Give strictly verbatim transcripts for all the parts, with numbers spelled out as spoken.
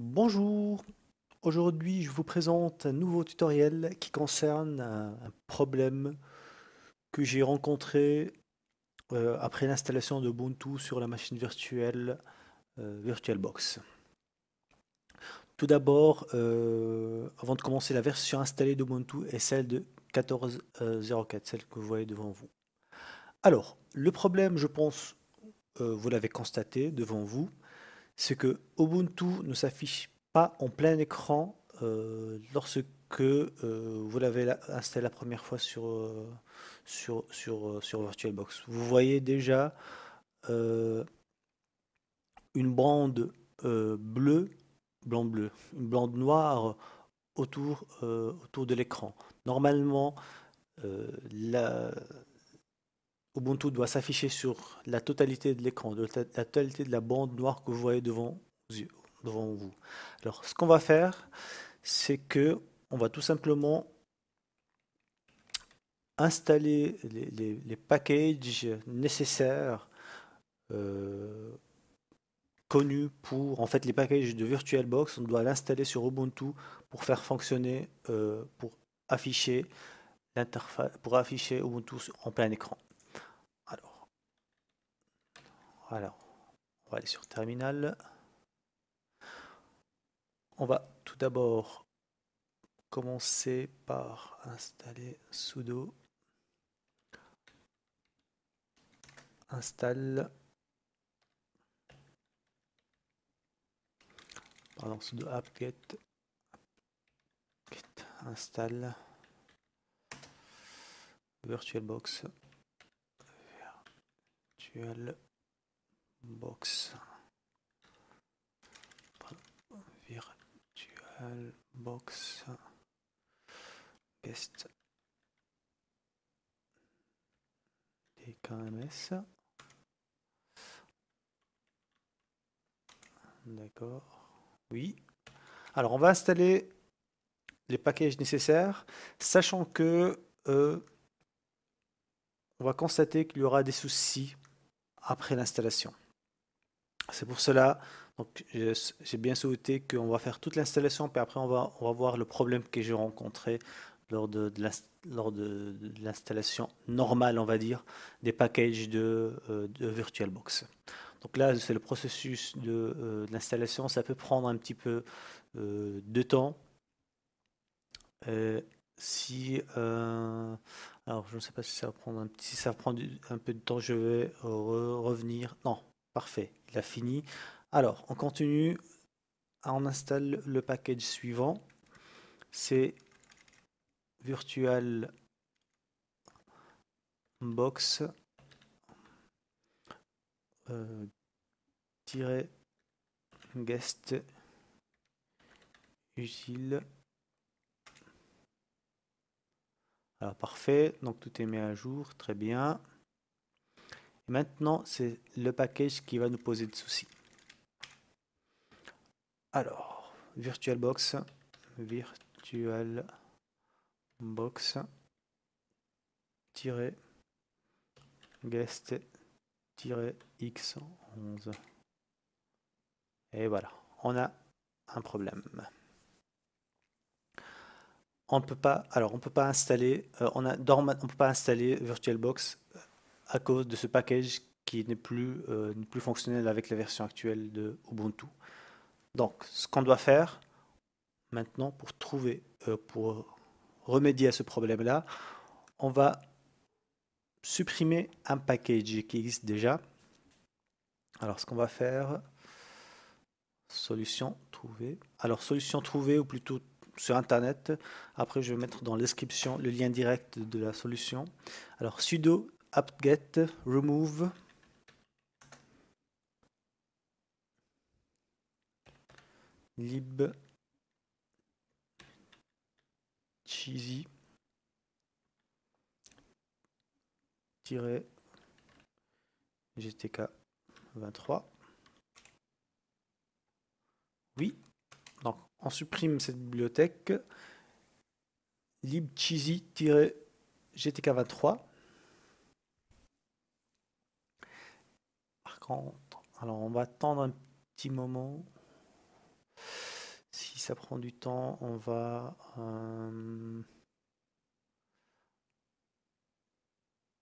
Bonjour, aujourd'hui je vous présente un nouveau tutoriel qui concerne un, un problème que j'ai rencontré euh, après l'installation de Ubuntu sur la machine virtuelle euh, VirtualBox. Tout d'abord, euh, avant de commencer, la version installée d'Ubuntu est celle de quatorze zéro quatre, celle que vous voyez devant vous. Alors, le problème, je pense, euh, vous l'avez constaté devant vous, c'est que Ubuntu ne s'affiche pas en plein écran euh, lorsque euh, vous l'avez installé la première fois sur, euh, sur, sur, sur VirtualBox. Vous voyez déjà euh, une bande euh, bleue, blanc-bleu, une bande noire autour, euh, autour de l'écran. Normalement, euh, la, Ubuntu doit s'afficher sur la totalité de l'écran, de la totalité de la bande noire que vous voyez devant, devant vous. Alors, ce qu'on va faire, c'est que on va tout simplement installer les, les, les packages nécessaires euh, connus pour, en fait, les packages de VirtualBox. On doit l'installer sur Ubuntu pour faire fonctionner, euh, pour afficher l'interface, pour afficher Ubuntu en plein écran. Alors, on va aller sur Terminal. On va tout d'abord commencer par installer sudo install pardon sudo apt-get install VirtualBox virtual box VirtualBox guest D K M S, d'accord, oui. Alors on va installer les packages nécessaires, sachant que euh, on va constater qu'il y aura des soucis après l'installation. C'est pour cela, donc j'ai bien souhaité qu'on va faire toute l'installation, puis après on va, on va voir le problème que j'ai rencontré lors de, de l'installation normale, on va dire, des packages de, de VirtualBox. Donc là, c'est le processus de, de l'installation, ça peut prendre un petit peu euh, de temps. Euh, si euh, alors je ne sais pas si ça va prendre un petit, si ça prend un peu de temps, je vais re revenir. Non. Parfait, il a fini. Alors, on continue. On installe le package suivant. C'est VirtualBox euh, tiret guest utile. Alors, parfait. Donc, tout est mis à jour. Très bien. Maintenant, c'est le package qui va nous poser de soucis. Alors, VirtualBox, VirtualBox, tiret, guest, tiret, x onze. Et voilà, on a un problème. On peut pas, alors on peut pas installer, euh, on a, on peut pas installer VirtualBox à cause de ce package qui n'est plus, euh, n'est plus fonctionnel avec la version actuelle de Ubuntu. Donc, ce qu'on doit faire maintenant pour trouver, euh, pour remédier à ce problème-là, on va supprimer un package qui existe déjà. Alors, ce qu'on va faire, solution trouvée. Alors, solution trouvée, ou plutôt sur Internet. Après, je vais mettre dans la description le lien direct de la solution. Alors, sudo apt-get remove lib tiret cheesy tiret g t k vingt-trois. Oui, donc on supprime cette bibliothèque lib tiret cheesy tiret g t k vingt-trois. Alors on va attendre un petit moment. ça prend du temps, on va euh...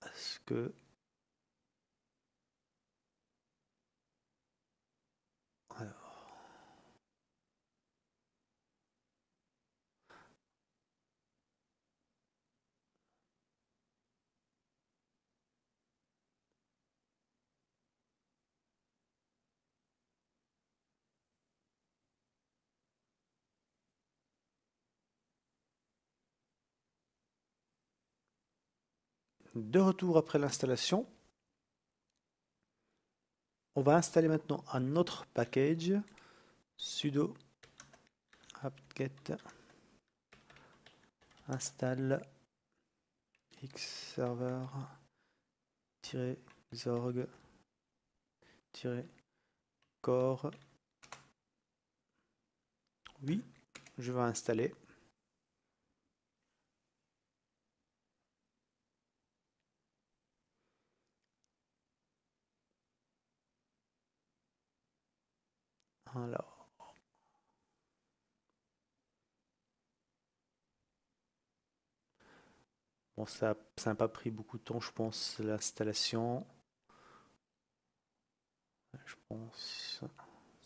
est-ce que alors de retour après l'installation, on va installer maintenant un autre package, sudo apt-get install xserver-zorg-core. Oui, je vais installer. Alors, bon, ça n'a pas pris beaucoup de temps, je pense, l'installation. Je pense que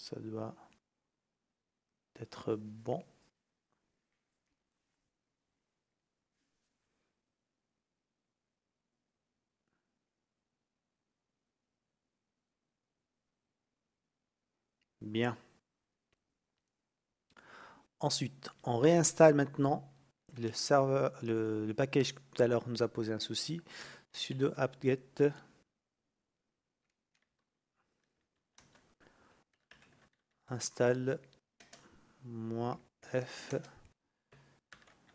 ça doit être bon. Bien. Ensuite, on réinstalle maintenant le serveur, le, le package que tout à l'heure nous a posé un souci. Sudo apt-get install -f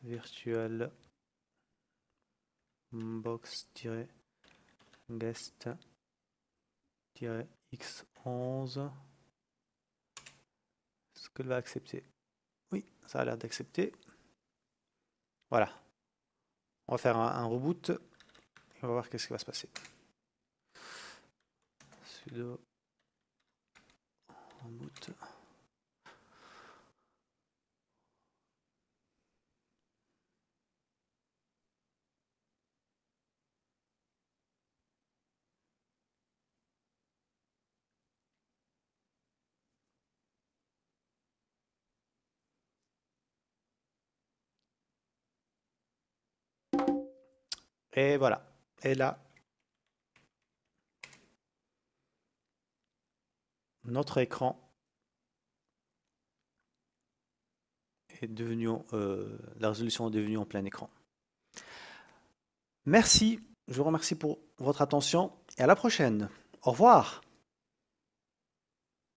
virtualbox-guest-x onze. Est-ce qu'elle va accepter? Oui, ça a l'air d'accepter. Voilà. On va faire un, un reboot. Et on va voir qu'est-ce qui va se passer. Sudo reboot. Et voilà, et là, notre écran est devenu, euh, la résolution est devenue en plein écran. Merci, je vous remercie pour votre attention et à la prochaine. Au revoir.